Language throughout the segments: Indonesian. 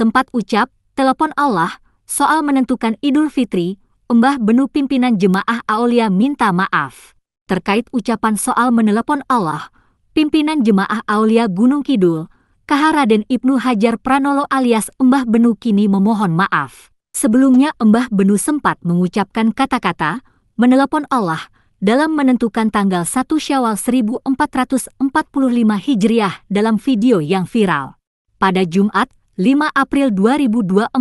sempat ucap, telepon Allah, soal menentukan Idul Fitri, Mbah Benu pimpinan Jemaah Aolia minta maaf. Terkait ucapan soal menelepon Allah, pimpinan Jemaah Aolia Gunungkidul, KH Raden Ibnu Hajar Pranolo alias Mbah Benu kini memohon maaf. Sebelumnya Mbah Benu sempat mengucapkan kata-kata, menelepon Allah, dalam menentukan tanggal 1 Syawal 1445 Hijriah dalam video yang viral. Pada Jumat, 5 April 2024,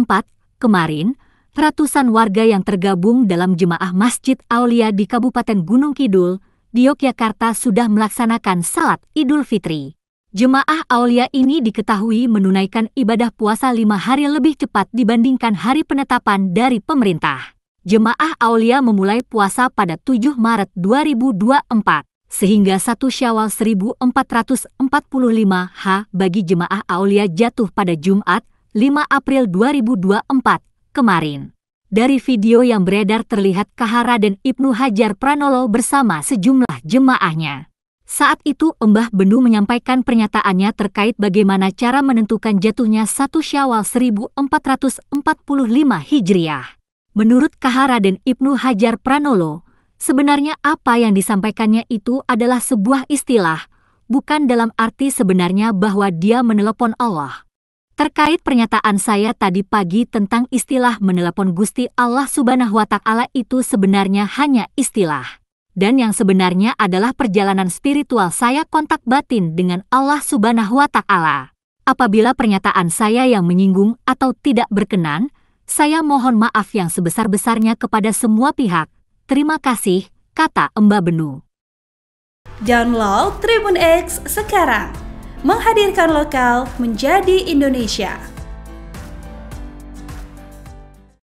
kemarin, ratusan warga yang tergabung dalam Jemaah Masjid Aolia di Kabupaten Gunungkidul, di Yogyakarta sudah melaksanakan salat Idul Fitri. Jemaah Aolia ini diketahui menunaikan ibadah puasa 5 hari lebih cepat dibandingkan hari penetapan dari pemerintah. Jemaah Aolia memulai puasa pada 7 Maret 2024, sehingga 1 Syawal 1445 H bagi Jemaah Aolia jatuh pada Jumat, 5 April 2024, kemarin. Dari video yang beredar terlihat KH Raden Ibnu Hajar Pranolo bersama sejumlah jemaahnya. Saat itu Mbah Benu menyampaikan pernyataannya terkait bagaimana cara menentukan jatuhnya 1 Syawal 1445 Hijriah. Menurut KH Raden Ibnu Hajar Pranolo, sebenarnya apa yang disampaikannya itu adalah sebuah istilah, bukan dalam arti sebenarnya bahwa dia menelepon Allah. Terkait pernyataan saya tadi pagi tentang istilah menelepon Gusti Allah Subhanahu wa Ta'ala itu sebenarnya hanya istilah. Dan yang sebenarnya adalah perjalanan spiritual saya kontak batin dengan Allah Subhanahu wa Ta'ala. Apabila pernyataan saya yang menyinggung atau tidak berkenan, saya mohon maaf yang sebesar-besarnya kepada semua pihak. Terima kasih, kata Mbah Benu. Download Tribun X sekarang. Menghadirkan lokal menjadi Indonesia.